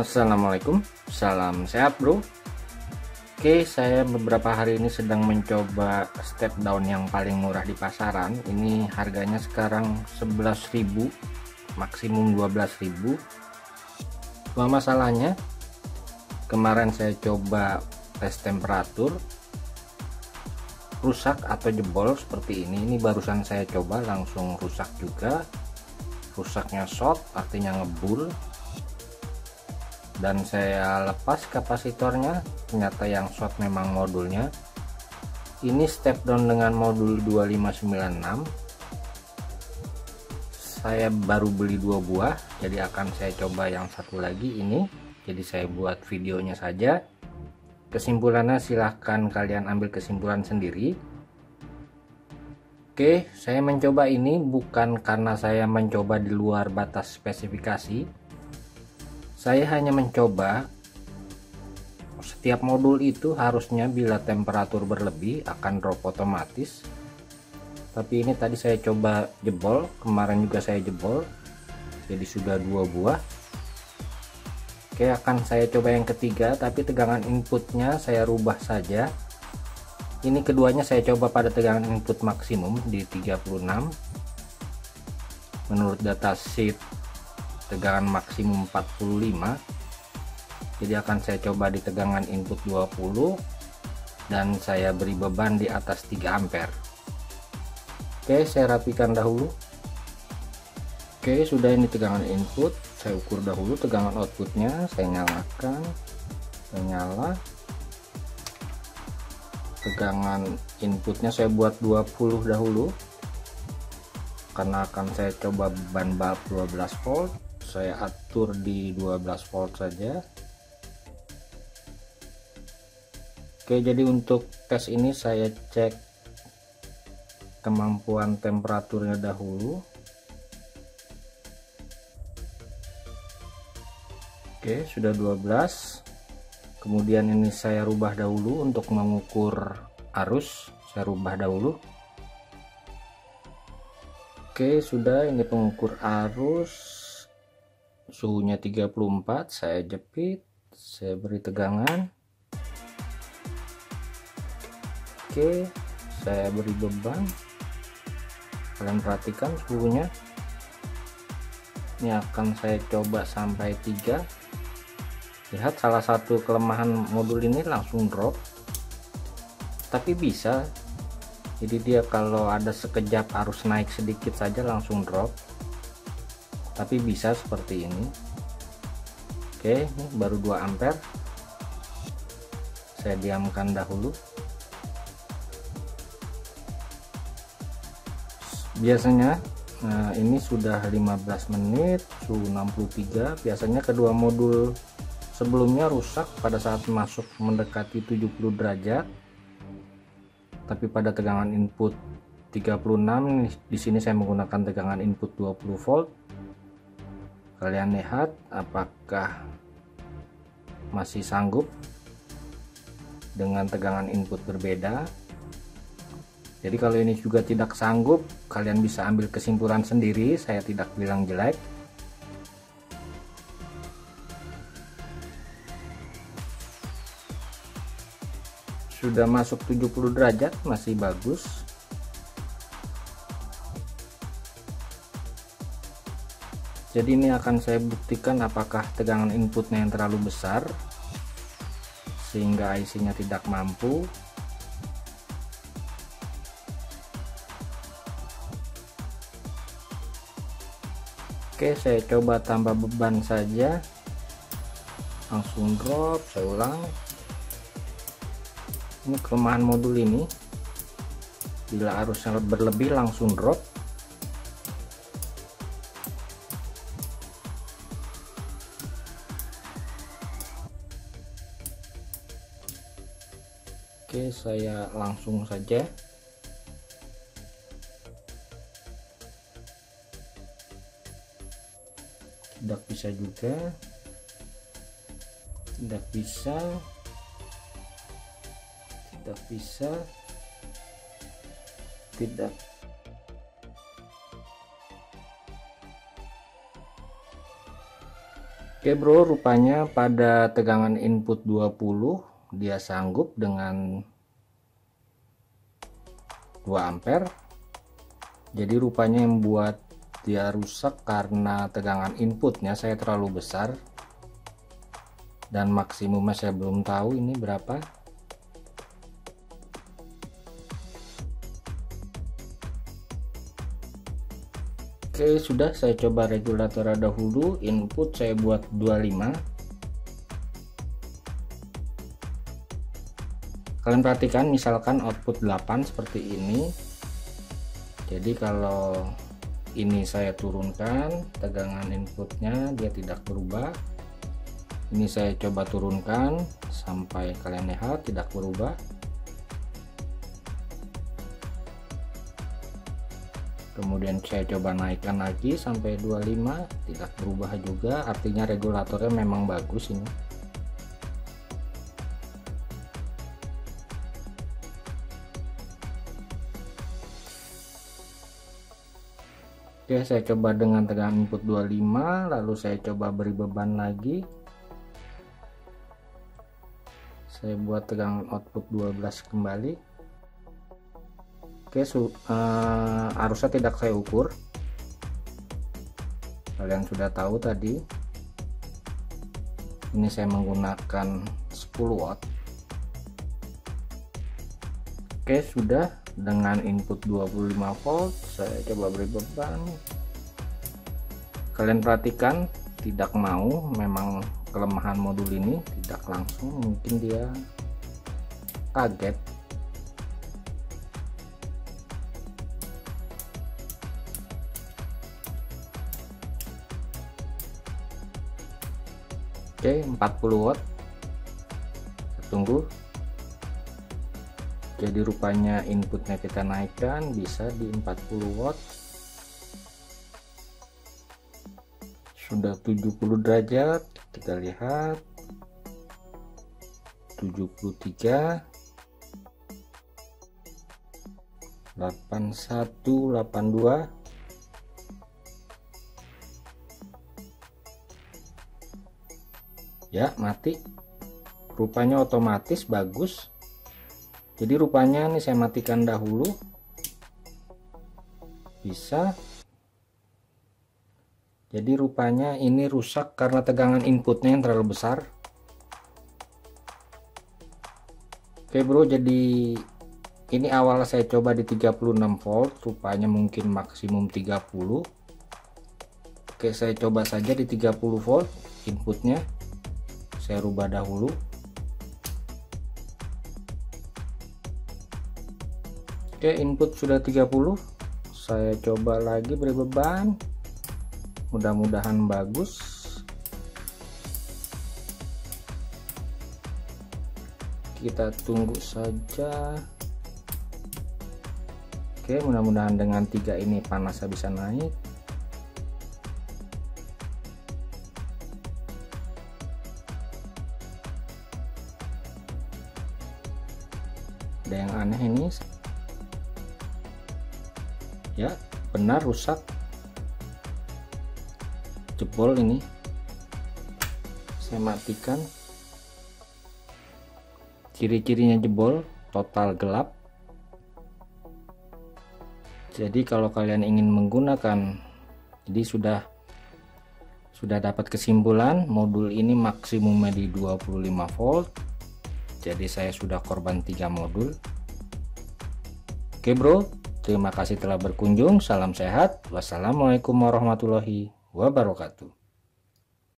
Assalamualaikum, salam sehat bro. Oke, saya beberapa hari ini sedang mencoba step down yang paling murah di pasaran. Ini harganya sekarang 11.000, maksimum 12.000. Cuma masalahnya kemarin saya coba tes temperatur, rusak atau jebol seperti ini. Ini barusan saya coba langsung rusak juga, rusaknya short, artinya ngebul. Dan saya lepas kapasitornya, ternyata yang short memang modulnya. Ini step down dengan modul 2596. Saya baru beli 2 buah, jadi akan saya coba yang satu lagi ini. Jadi saya buat videonya saja. Kesimpulannya silahkan kalian ambil kesimpulan sendiri. Oke, saya mencoba ini bukan karena saya mencoba di luar batas spesifikasi. Saya hanya mencoba, setiap modul itu harusnya bila temperatur berlebih akan drop otomatis. Tapi ini tadi saya coba jebol, kemarin juga saya jebol, jadi sudah 2 buah. Oke, akan saya coba yang ketiga, tapi tegangan inputnya saya rubah saja. Ini keduanya saya coba pada tegangan input maksimum di 36. Menurut datasheet tegangan maksimum 45, jadi akan saya coba di tegangan input 20 dan saya beri beban di atas 3 ampere. Oke, saya rapikan dahulu. Oke, sudah, ini tegangan input saya ukur dahulu, tegangan outputnya saya nyalakan, menyala. Tegangan inputnya saya buat 20 dahulu karena akan saya coba beban bab 12 volt. Saya atur di 12 volt saja. Oke, jadi untuk tes ini saya cek kemampuan temperaturnya dahulu. Oke, sudah 12. Kemudian ini saya rubah dahulu untuk mengukur arus. Saya rubah dahulu. Oke, sudah, ini pengukur arus, suhunya 34, saya jepit, saya beri tegangan. Oke, saya beri beban, kalian perhatikan suhunya. Ini akan saya coba sampai 3. Lihat, salah satu kelemahan modul ini langsung drop, tapi bisa. Jadi dia kalau ada sekejap arus naik sedikit saja langsung drop, tapi bisa seperti ini. Oke, ini baru 2 ampere, saya diamkan dahulu. Biasanya ini sudah 15 menit, suhu 63. Biasanya kedua modul sebelumnya rusak pada saat masuk mendekati 70 derajat. Tapi pada tegangan input 36, di sini saya menggunakan tegangan input 20 volt. Kalian lihat apakah masih sanggup dengan tegangan input berbeda. Jadi kalau ini juga tidak sanggup, kalian bisa ambil kesimpulan sendiri, saya tidak bilang jelek. Sudah masuk 70 derajat, masih bagus. Jadi ini akan saya buktikan apakah tegangan inputnya yang terlalu besar sehingga IC-nya tidak mampu. Oke, saya coba tambah beban saja, langsung drop. Saya ulang. Ini kelemahan modul ini, bila arusnya berlebih langsung drop. Oke, saya langsung saja. Tidak bisa juga, tidak bisa, tidak bisa, tidak. Oke bro, rupanya pada tegangan input 20 dia sanggup dengan 2 ampere. Jadi rupanya yang buat dia rusak karena tegangan inputnya saya terlalu besar, dan maksimumnya saya belum tahu ini berapa. Oke, sudah saya coba regulator dahulu. Input saya buat 25. Kalian perhatikan, misalkan output 8 seperti ini. Jadi kalau ini saya turunkan, tegangan inputnya dia tidak berubah. Ini saya coba turunkan sampai kalian lihat tidak berubah. Kemudian saya coba naikkan lagi sampai 25, tidak berubah juga, artinya regulatornya memang bagus ini. Oke, saya coba dengan tegangan input 25, lalu saya coba beri beban lagi. Saya buat tegangan output 12 kembali. Oke, arusnya tidak saya ukur. Kalian sudah tahu tadi. Ini saya menggunakan 10 watt. Oke, sudah dengan input 25 volt. Saya coba beri beban. Kalian perhatikan, tidak mau, memang kelemahan modul ini, tidak langsung, mungkin dia kaget. Oke, 40 watt. Kita tunggu. Jadi rupanya inputnya kita naikkan bisa di 40 watt. Sudah 70 derajat, kita lihat 73, 81, 82. Ya, mati. Rupanya otomatis bagus. Jadi rupanya ini saya matikan dahulu. Bisa. Jadi rupanya ini rusak karena tegangan inputnya yang terlalu besar. Oke bro, jadi ini awal saya coba di 36 volt, rupanya mungkin maksimum 30. Oke, saya coba saja di 30 volt inputnya. Saya rubah dahulu. Oke, input sudah 30. Saya coba lagi beri beban. Mudah-mudahan bagus. Kita tunggu saja. Oke, mudah-mudahan dengan 3 ini panasnya bisa naik. Ada yang aneh ini ya, benar rusak, jebol ini. Saya matikan, ciri-cirinya jebol, total gelap. Jadi kalau kalian ingin menggunakan, jadi sudah dapat kesimpulan modul ini maksimumnya di 25 volt. Jadi saya sudah korban 3 modul. Oke bro, terima kasih telah berkunjung. Salam sehat. Wassalamualaikum warahmatullahi wabarakatuh.